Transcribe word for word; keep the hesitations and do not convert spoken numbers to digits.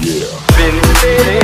Yeah.